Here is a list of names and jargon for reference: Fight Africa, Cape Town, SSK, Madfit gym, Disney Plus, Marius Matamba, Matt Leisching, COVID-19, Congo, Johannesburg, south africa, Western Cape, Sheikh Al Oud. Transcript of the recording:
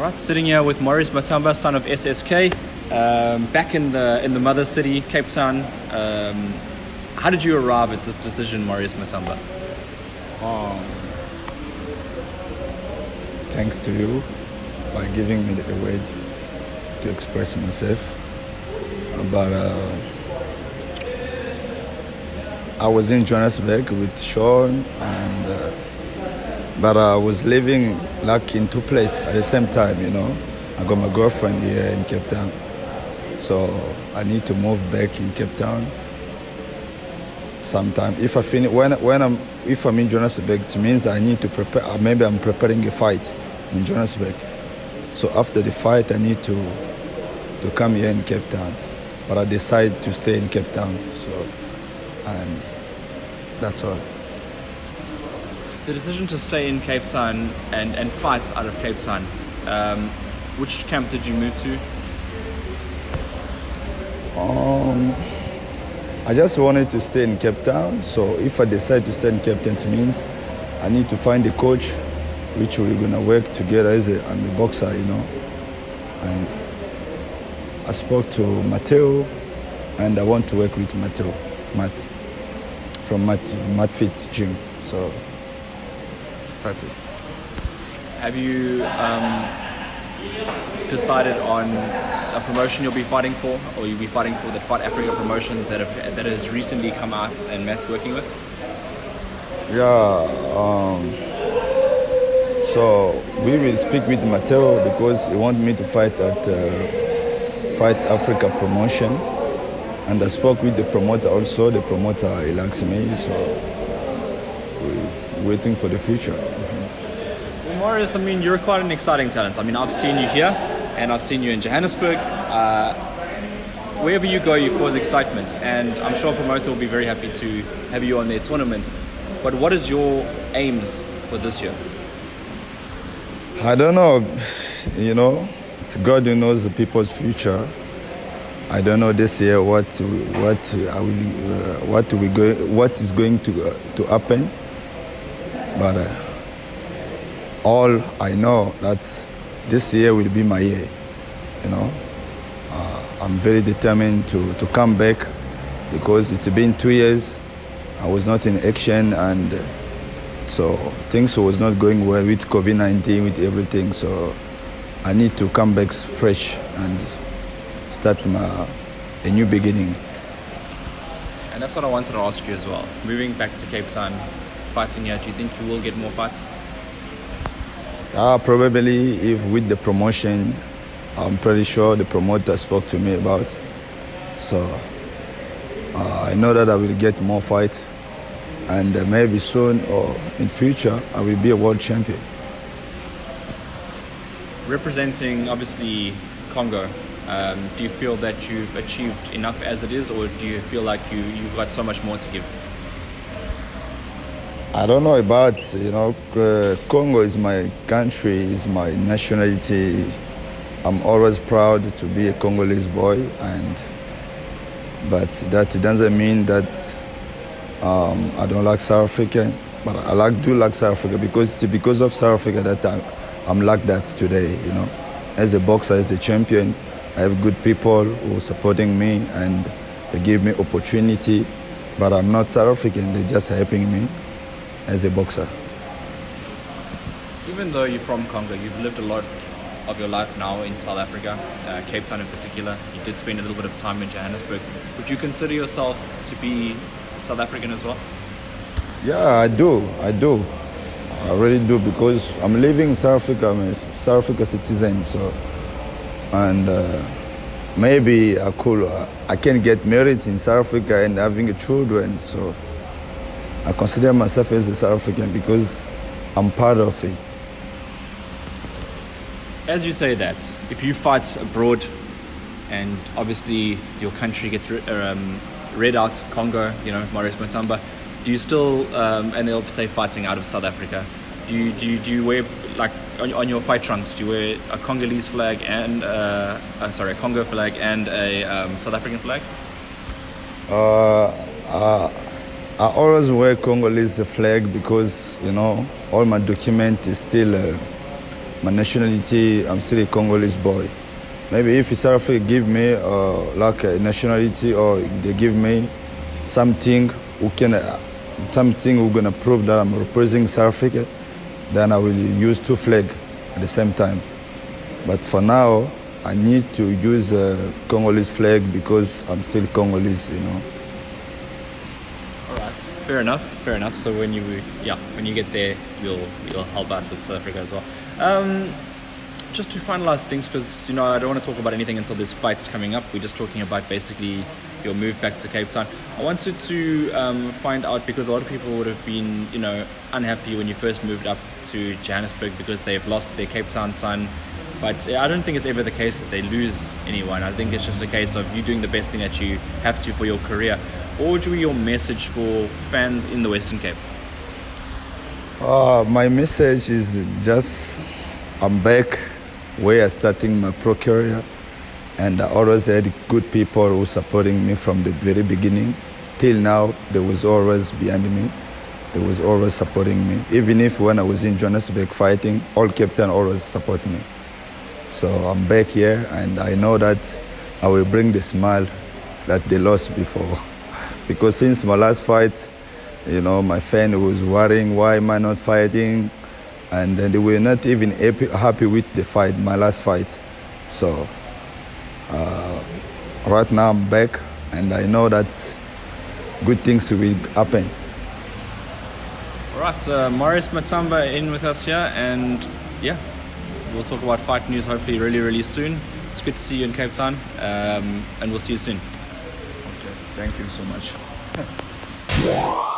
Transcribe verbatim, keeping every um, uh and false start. All right, sitting here with Marius Matamba, son of S S K, um, back in the in the mother city, Cape Town. Um, how did you arrive at this decision, Marius Matamba? Um, thanks to you by giving me the way to express myself. But uh, I was in Johannesburg with Sean and. Uh, But I was living like in two places at the same time, you know. I got my girlfriend here in Cape Town. So I need to move back in Cape Town sometime. If I finish, when, when I'm, if I'm in Johannesburg, it means I need to prepare, maybe I'm preparing a fight in Johannesburg. So after the fight, I need to, to come here in Cape Town. But I decided to stay in Cape Town, so, and that's all. The decision to stay in Cape Town and, and fight out of Cape Town, um, which camp did you move to? Um, I just wanted to stay in Cape Town, so if I decide to stay in Cape Town, it means I need to find a coach which we're going to work together as a, I'm a boxer, you know. And I spoke to Matteo, and I want to work with Matteo, Matt, from Matt, Madfit Gym, so... That's it. Have you um, decided on a promotion you'll be fighting for, or you'll be fighting for the Fight Africa promotions that have, that has recently come out and Matt's working with? Yeah. Um, so we will speak with Matteo because he wants me to fight at uh, Fight Africa promotion, and I spoke with the promoter also. The promoter he likes me, so. Waiting for the future. Mm-hmm. Well, Marius, I mean, you're quite an exciting talent. I mean, I've seen you here, and I've seen you in Johannesburg. Uh, wherever you go, you cause excitement, and I'm sure a promoter will be very happy to have you on their tournament. But what is your aims for this year? I don't know. You know, it's God who knows the people's future. I don't know this year what what I will uh, what we go what is going to uh, to happen. But uh, all I know that this year will be my year, you know. Uh, I'm very determined to, to come back because it's been two years. I was not in action and uh, so things was not going well with COVID nineteen, with everything. So I need to come back fresh and start my, a new beginning. And that's what I wanted to ask you as well. Moving back to Cape Town, fighting here, do you think you will get more fights? Uh, probably if with the promotion, I'm pretty sure the promoter spoke to me about. So uh, I know that I will get more fights and uh, maybe soon or in future, I will be a world champion. Representing obviously Congo, um, do you feel that you've achieved enough as it is, or do you feel like you, you've got so much more to give? I don't know about, you know, uh, Congo is my country, is my nationality. I'm always proud to be a Congolese boy, and but that doesn't mean that um, I don't like South Africa, but I like, do like South Africa because it's because of South Africa that I'm, I'm like that today, you know. As a boxer, as a champion, I have good people who are supporting me and they give me opportunity, but I'm not South African, they're just helping me as a boxer. Even though you're from Congo, you've lived a lot of your life now in South Africa, uh, Cape Town in particular. You did spend a little bit of time in Johannesburg. Would you consider yourself to be South African as well? Yeah, I do. I do. I really do because I'm living in South Africa. I'm a South Africa citizen, so and uh, maybe I could, uh, I can get married in South Africa and having children, so. I consider myself as a South African because I'm part of it. As you say that, if you fight abroad and obviously your country gets re um, read out, Congo, you know, Marius Matamba, do you still, um, and they'll say fighting out of South Africa, do you, do you, do you wear, like, on, on your fight trunks, do you wear a Congolese flag and, uh, uh, sorry, a Congo flag and a um, South African flag? Uh, uh, I always wear Congolese flag because, you know, all my document is still uh, my nationality, I'm still a Congolese boy. Maybe if South Africa give me uh, like a nationality, or they give me something who can, something who's gonna prove that I'm representing South Africa, then I will use two flags at the same time. But for now, I need to use a Congolese flag because I'm still Congolese, you know. All right, fair enough, fair enough. So when you, yeah, when you get there, you'll you'll help out with South Africa as well. Um, just to finalize things, because you know I don't want to talk about anything until this fight's coming up. We're just talking about basically your move back to Cape Town. I wanted to um, find out, because a lot of people would have been, you know, unhappy when you first moved up to Johannesburg because they've lost their Cape Town son. But I don't think it's ever the case that they lose anyone. I think it's just a case of you doing the best thing that you have to for your career. What would be your message for fans in the Western Cape? Uh, my message is just, I'm back where I started my pro career. And I always had good people who were supporting me from the very beginning. Till now, they was always behind me. They was always supporting me. Even if when I was in Johannesburg fighting, all Cape Town always support me. So I'm back here, and I know that I will bring the smile that they lost before. Because since my last fight, you know, my fan was worrying, why am I not fighting? And they were not even happy with the fight, my last fight. So uh, right now I'm back, and I know that good things will happen. All right, uh, Marius Matamba in with us here, and yeah. We'll talk about fight news hopefully really, really soon. It's good to see you in Cape Town, um, and we'll see you soon. Okay, thank you so much.